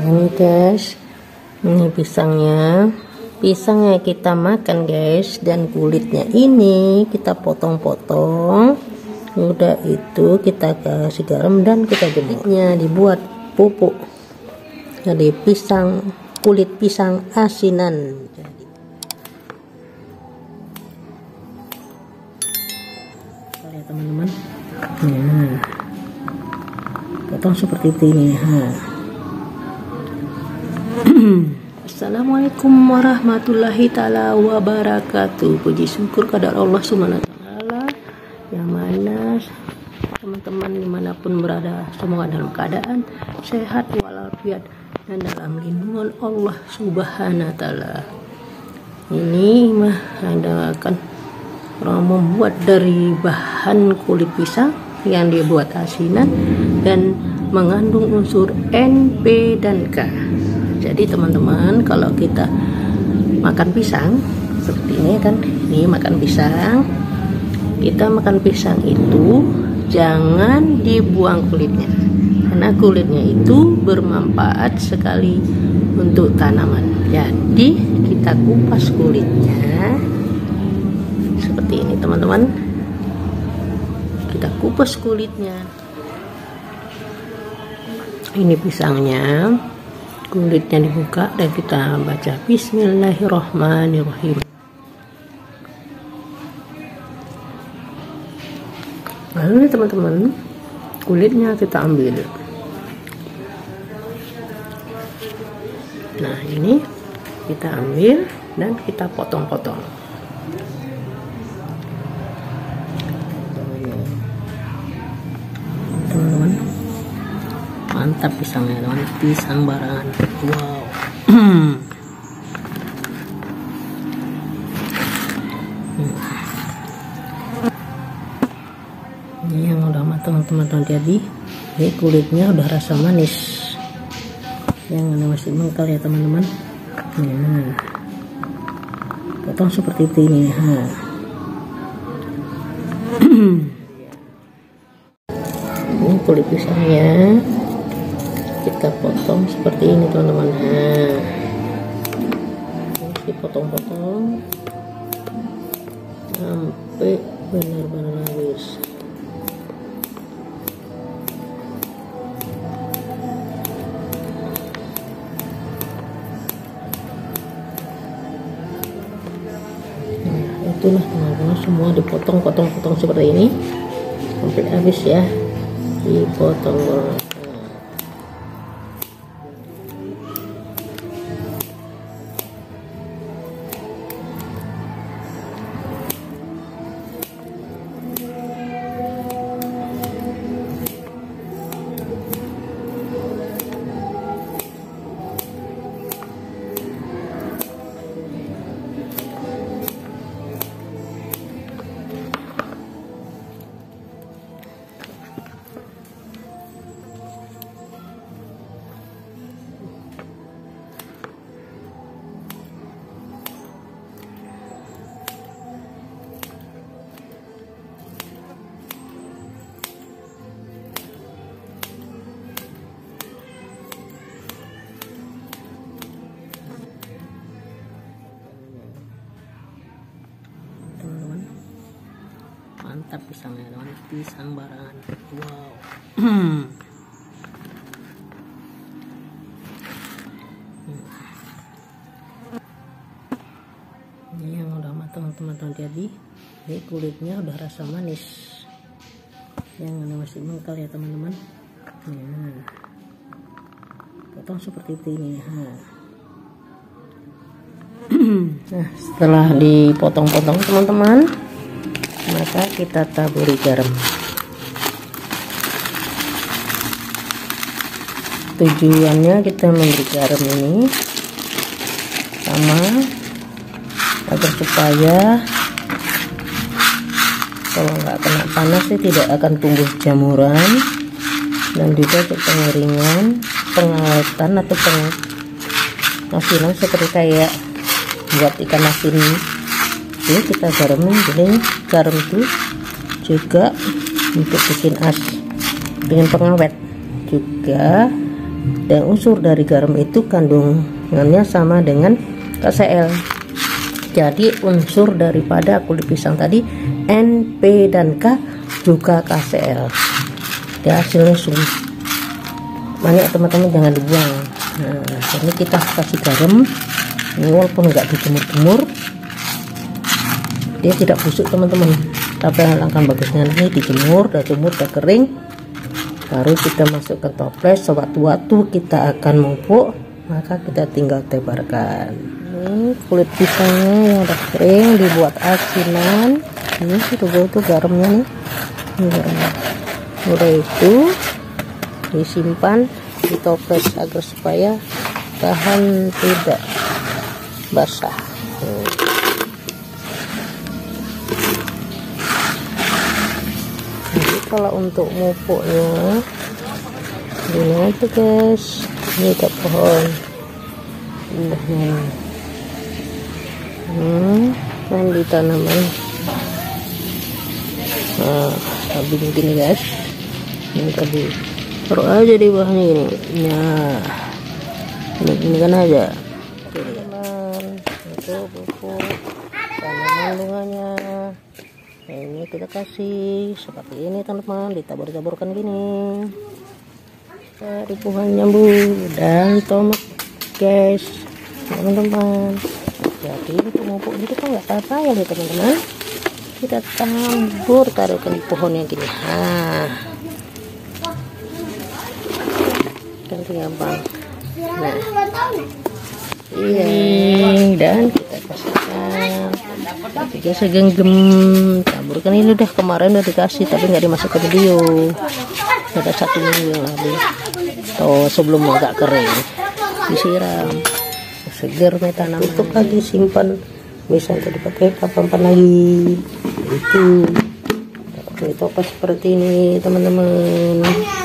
Ini guys, ini pisangnya. Pisangnya kita makan guys, dan kulitnya ini kita potong-potong. Udah itu kita kasih garam dan kita jemurnya, dibuat pupuk dari pisang, kulit pisang asinan. Jadi ya teman-teman, nah, potong seperti ini. Assalamualaikum warahmatullahi taala wabarakatuh. Puji syukur kepada Allah Subhanahu wa taala, yang mana teman-teman dimanapun berada, semoga dalam keadaan sehat walafiat dan dalam lindungan Allah Subhanahu wa taala. Ini mah Anda akan membuat dari bahan kulit pisang yang dibuat asinan dan mengandung unsur NP dan K. Jadi teman-teman, kalau kita makan pisang seperti ini kan, ini makan pisang, kita makan pisang itu jangan dibuang kulitnya, karena kulitnya itu bermanfaat sekali untuk tanaman. Jadi kita kupas kulitnya seperti ini teman-teman, kita kupas kulitnya. Ini pisangnya, kulitnya dibuka dan kita baca bismillahirrahmanirrahim. Lalu teman-teman, kulitnya kita ambil. Nah ini kita ambil dan kita potong-potong. Mantap pisangnya teman, pisang barangan. Wow. Ini yang udah matang teman-teman, jadi ini kulitnya udah rasa manis. Yang masih mengkal ya teman-teman. Nah, potong seperti ini. Ini kulit pisangnya, kita potong seperti ini teman-teman. Nah, terus dipotong-potong sampai benar-benar habis. Nah, itulah teman-teman, semua dipotong-potong-potong seperti ini sampai habis ya, dipotong-potong. Mantap pisangnya teman, pisang barangan. Wow. Ini yang udah matang teman-teman, jadi ini kulitnya udah rasa manis. Yang masih mengkal ya teman-teman. Nah, potong seperti ini. Nah, setelah dipotong-potong teman-teman, maka kita taburi garam 7. Tujuannya kita memberi garam ini sama agar supaya kalau nggak kena panas sih tidak akan tumbuh jamuran, dan juga untuk pengeringan, pengawatan atau pengasinan seperti kayak buat ikan asin ini kita garamin. Jadi garam itu juga untuk bikin as, bikin pengawet, juga dan unsur dari garam itu kandungannya sama dengan KCl. Jadi unsur daripada kulit pisang tadi NP dan K juga KCl. Dan hasilnya sulit banyak teman-teman, jangan dibuang. Nah, ini kita kasih garam, ini walaupun nggak dijemur-jemur dia tidak busuk teman-teman, tapi langkah bagusnya ini dijemur, dan jemur udah kering baru kita masuk ke toples. Sewaktu-waktu kita akan memupuk, maka kita tinggal tebarkan. Ini kulit pisangnya yang udah kering dibuat asinan. Ini itu garamnya nih, ini garamnya. Udah itu disimpan di toples agar supaya bahan tidak basah. Kalau untuk mupuknya gini aja guys, ini ada pohon indahnya, dan di tanaman. Nah, habis gini guys, ini tadi taruh aja di bawahnya gini, nah ini kan aja teman, itu pupuk tanaman bunganya. Nah, ini kita kasih seperti ini teman-teman, ditabur-taburkan gini dari pohon jambu dan tomat guys teman-teman. Jadi untuk mupuk gitu kan nggak apa-apa ya teman-teman, kita tambur, taruhkan di pohonnya gini. Nah, ganti gampang. Nah iya, dan kita kasihkan tiga segenggam, taburkan. Ini udah kemarin udah dikasih tapi nggak dimasuk ke video, ada satu minggu yang lalu tuh, sebelum agak kering disiram seger nih tanaman. Tutup lagi, simpan, bisa untuk dipakai kapan-kapan lagi. Itu kita toples seperti ini teman-teman.